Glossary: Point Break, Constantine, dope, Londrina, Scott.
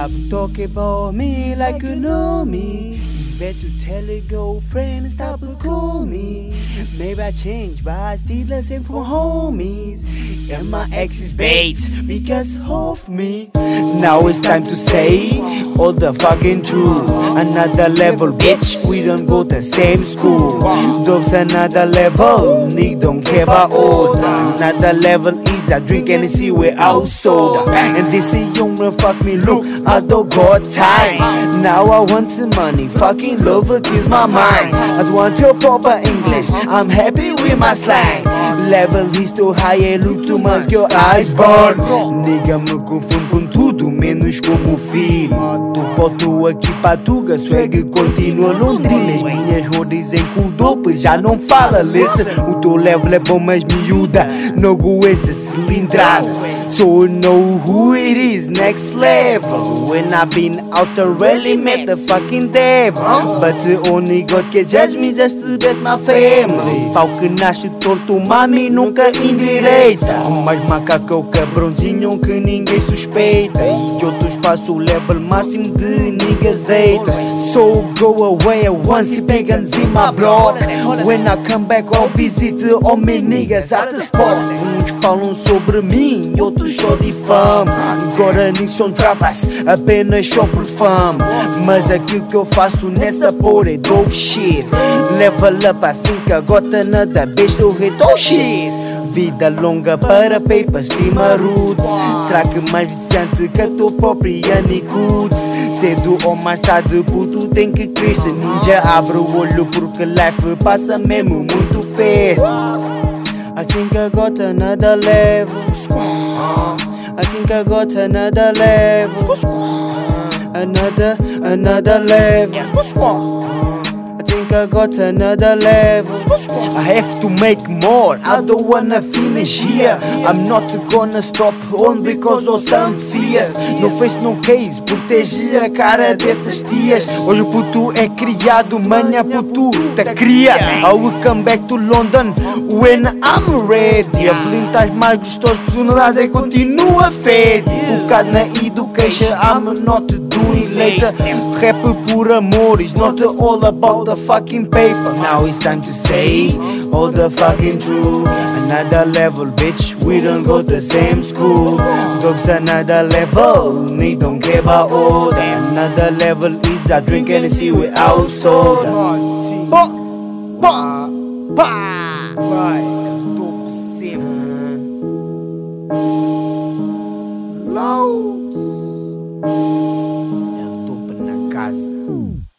Stop talking about me like you know me. It's better to tell a girlfriend and stop and call me. Maybe I change, but I still the same for my homies. And my ex is baits because of me. Now it's time to say all the fucking truth. Another level, bitch, we don't go to the same school. Dope's another level, nigga don't care about old. Another level is I drink and see we're out soda. And this is young man, fuck me, look, I don't got time. Now I want some money, fucking lover kills my mind. I don't want your proper English, I'm happy with my slang. Level is too high, look too much, your eyes burn. Nigga, me confundo com tudo, menos como filho. Tu voltou aqui pra Tuga, swag continua Londrina. As minhas rodas em que o dope já não fala, listen. O teu level é bom, mas miúda, não aguentes a cilindrada. So I know who it is, next level. When I've been out, I really met the fucking devil. But only God can judge me, just to bless my family. Pau que nasce torto, mami nunca endireita. Mais macaco é o cabrãozinho que ninguém suspeita. E outros passam o level máximo de niggas haters. So go away at once, he pagans in my blood. When I come back, I'll visit all my niggas at the spot. Uns falam sobre mim, outros só difamam. Agora nem são trapas, apenas só por fama. Mas aquilo que eu faço nessa porra é dope shit. Level up, I think I got another bitch to hit, oh shit. Vida longa para papers, firma roots. Traque mais viciante que a tua própria Nicuts. Cedo ou mais tarde, puto, tem que crescer. Ninja abre o olho porque life passa mesmo muito fast. I think I got another level. I think I got another level. Another level. I think I got another level. I have to make more, I don't wanna finish here. I'm not gonna stop on because of some fears. No face, no case, protege a cara dessas tias. Olha o puto é criado, manha puto te cria. I will come back to London when I'm ready. A flintas mais gostosas, personalidade continua fed. Focado na education, I'm not doing later. Rap por amor, it's not all about the fucking paper. Now it's time to say all the fucking truth. Another level, bitch, we don't go to the same school. Dope's another level, me don't care about old. Another level is I drink and see without soda. É dope na casa.